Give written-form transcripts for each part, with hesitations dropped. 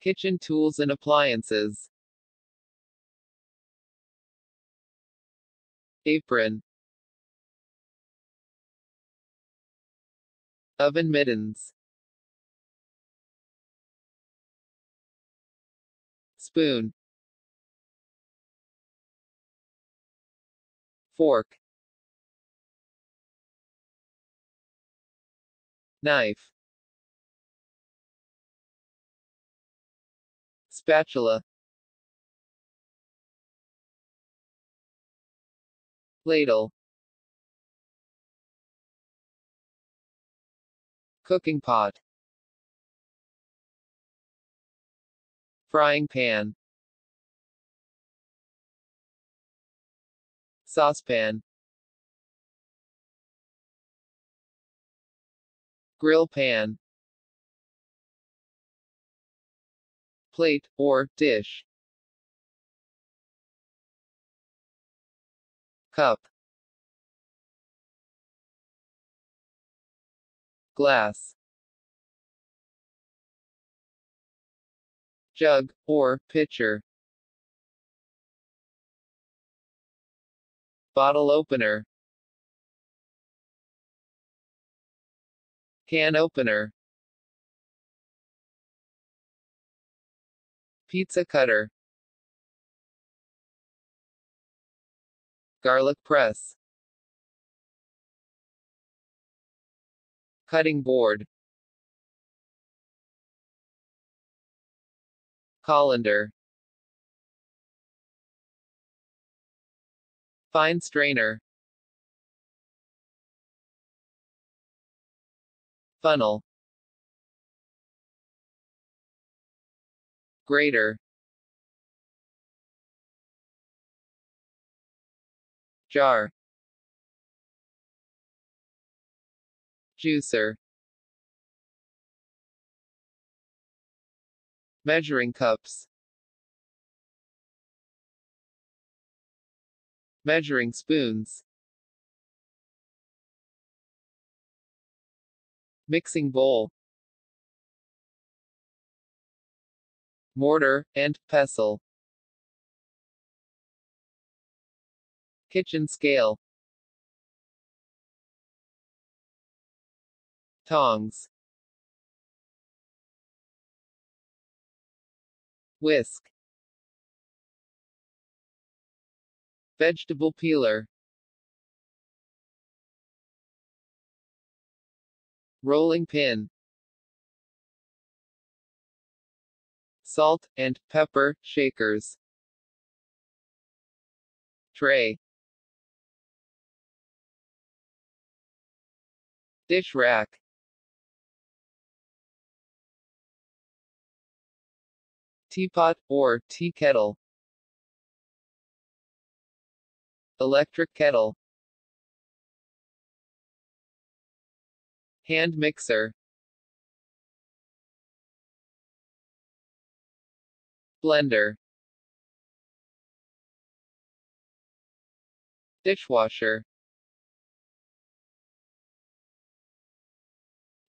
kitchen tools and appliances. Apron. Oven mittens. Spoon. Fork. Knife. Spatula. Ladle. Cooking pot. Frying pan. Saucepan. Grill pan. Plate, or dish. Cup. Glass. Jug, or pitcher. Bottle opener. Can opener. Pizza cutter. Garlic press. Cutting board. Colander. Fine strainer. Funnel. Grater. Jar. Juicer. Measuring cups. Measuring spoons. Mixing bowl. Mortar and pestle. Kitchen scale. Tongs. Whisk. Vegetable peeler. Rolling pin. Salt and pepper shakers. Tray. Dish rack. Teapot, or tea kettle. Electric kettle. Hand mixer. Blender. Dishwasher.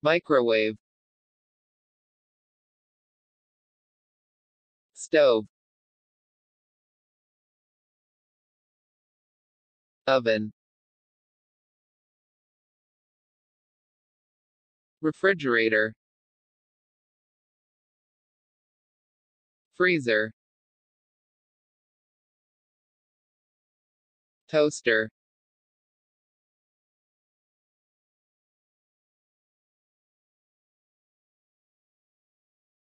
Microwave. Stove. Oven. Refrigerator. Freezer. Toaster.